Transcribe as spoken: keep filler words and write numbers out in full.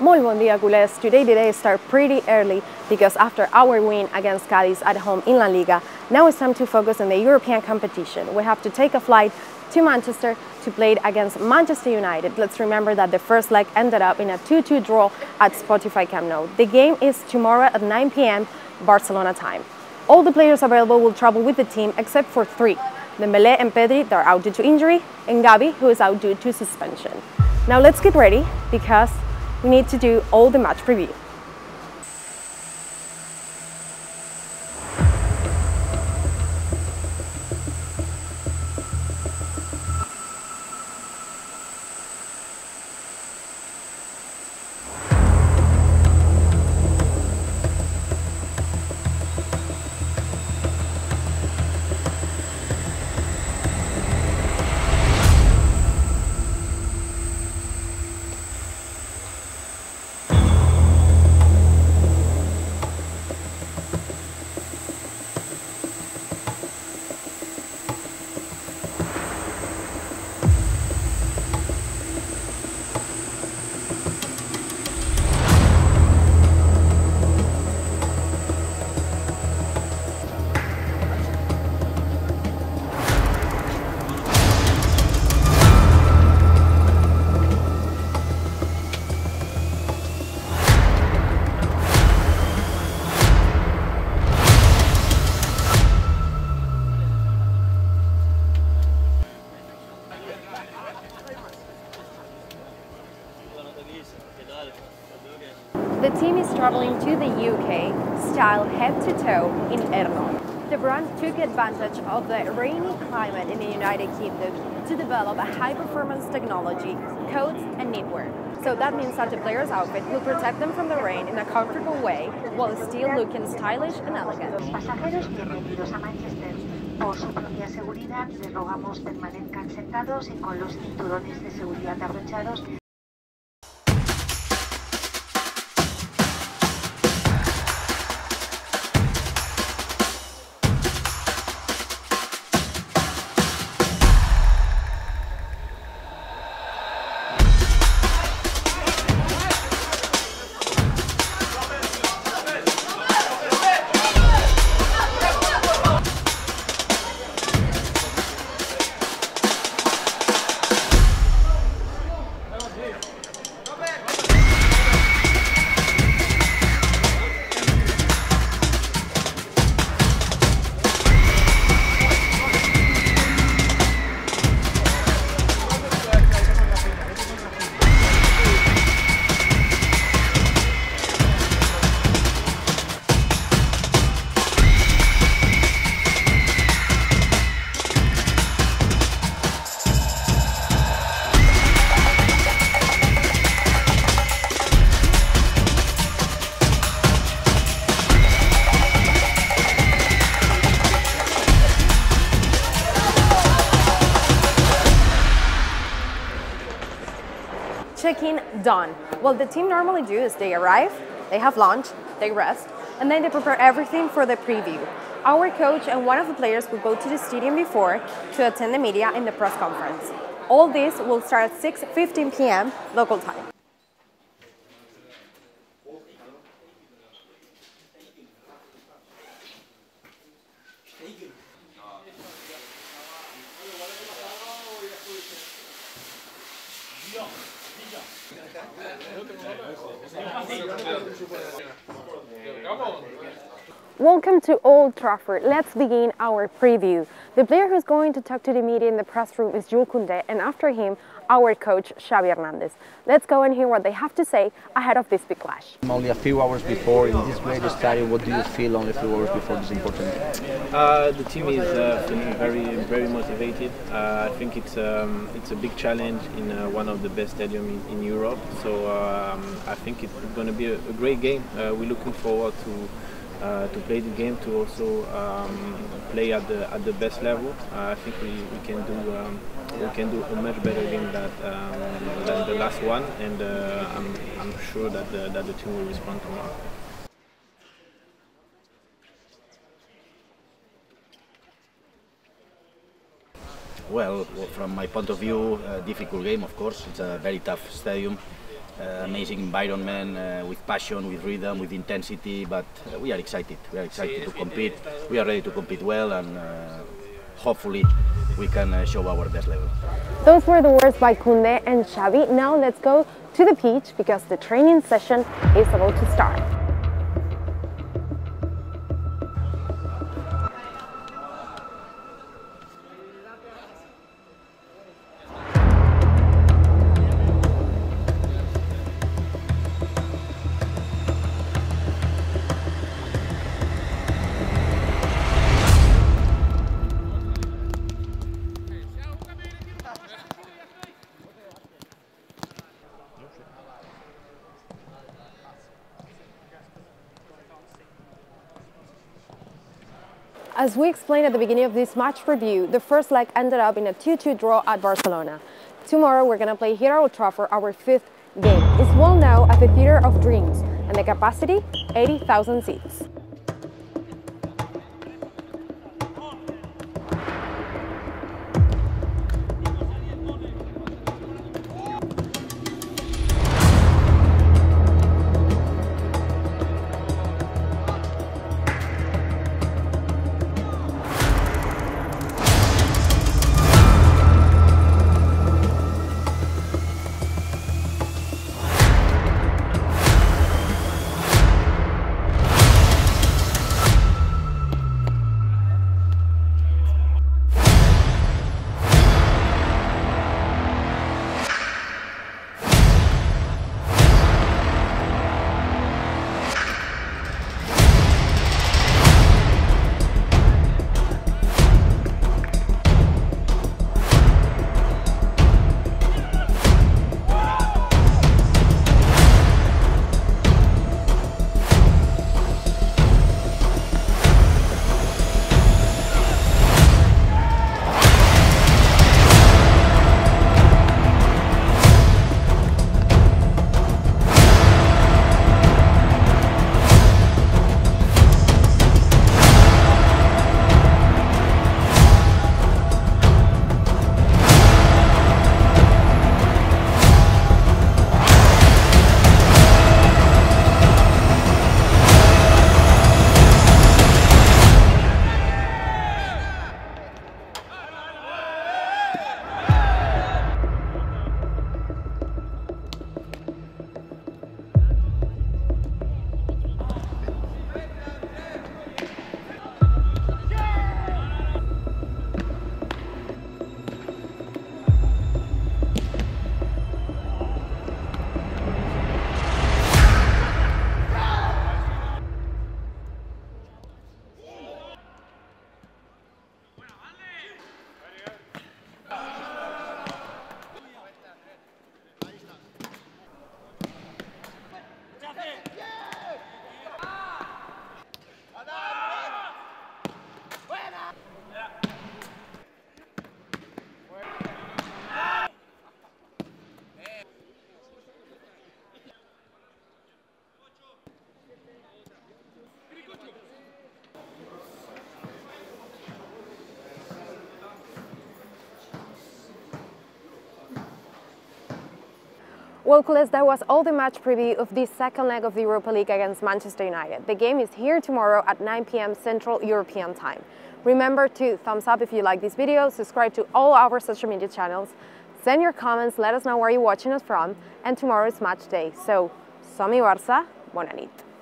Muy buen día, culés. Today the day start pretty early because after our win against Cádiz at home in La Liga, now it's time to focus on the European competition. We have to take a flight to Manchester to play against Manchester United. Let's remember that the first leg ended up in a two two draw at Spotify Camp Nou. The game is tomorrow at nine p m Barcelona time. All the players available will travel with the team except for three. Dembele and Pedri, they're out due to injury, and Xavi, who is out due to suspension. Now let's get ready because we need to do all the match preview. The team is traveling to the U K, style head-to-toe in Herno. The brand took advantage of the rainy climate in the United Kingdom to develop a high-performance technology, coats and knitwear. So that means that the player's outfit will protect them from the rain in a comfortable way, while still looking stylish and elegant. Pasajeros bienvenidos a Manchester. Por su propia seguridad, les rogamos permanezcan sentados y con los cinturones de seguridad abrochados. Check-in done. What the team normally do is they arrive, they have lunch, they rest, and then they prepare everything for the preview. Our coach and one of the players will go to the stadium before to attend the media and the press conference. All this will start at six fifteen p m local time. Welcome to Old Trafford. Let's begin our preview. The player who's going to talk to the media in the press room is Jules Koundé, and after him, our coach Xavi Hernandez. Let's go and hear what they have to say ahead of this big clash. Only a few hours before, in this great stadium, what do you feel only a few hours before this important game? Uh, the team is uh, feeling very, very motivated. Uh, I think it's um, it's a big challenge in uh, one of the best stadiums in, in Europe. So um, I think it's going to be a, a great game. Uh, we're looking forward to. Uh, to play the game, to also um, play at the at the best level. Uh, I think we, we can do um, we can do a much better game than um, than the last one, and uh, I'm I'm sure that the, that the team will respond tomorrow. Well, from my point of view, a difficult game. Of course, it's a very tough stadium. Uh, amazing environment, uh, with passion, with rhythm, with intensity, but uh, we are excited. We are excited to compete. We are ready to compete well, and uh, hopefully we can uh, show our best level. Those were the words by Koundé and Xavi. Now let's go to the pitch because the training session is about to start. As we explained at the beginning of this match review, the first leg ended up in a two two draw at Barcelona. Tomorrow we're going to play here at Old Trafford, our fifth game. It's well known as the Theatre of Dreams, and the capacity, eighty thousand seats. Well, Kules, that was all the match preview of the second leg of the Europa League against Manchester United. The game is here tomorrow at nine p m Central European Time. Remember to thumbs up if you like this video, subscribe to all our social media channels, send your comments, let us know where you're watching us from, and tomorrow is match day. So, som i Barça, bona nit.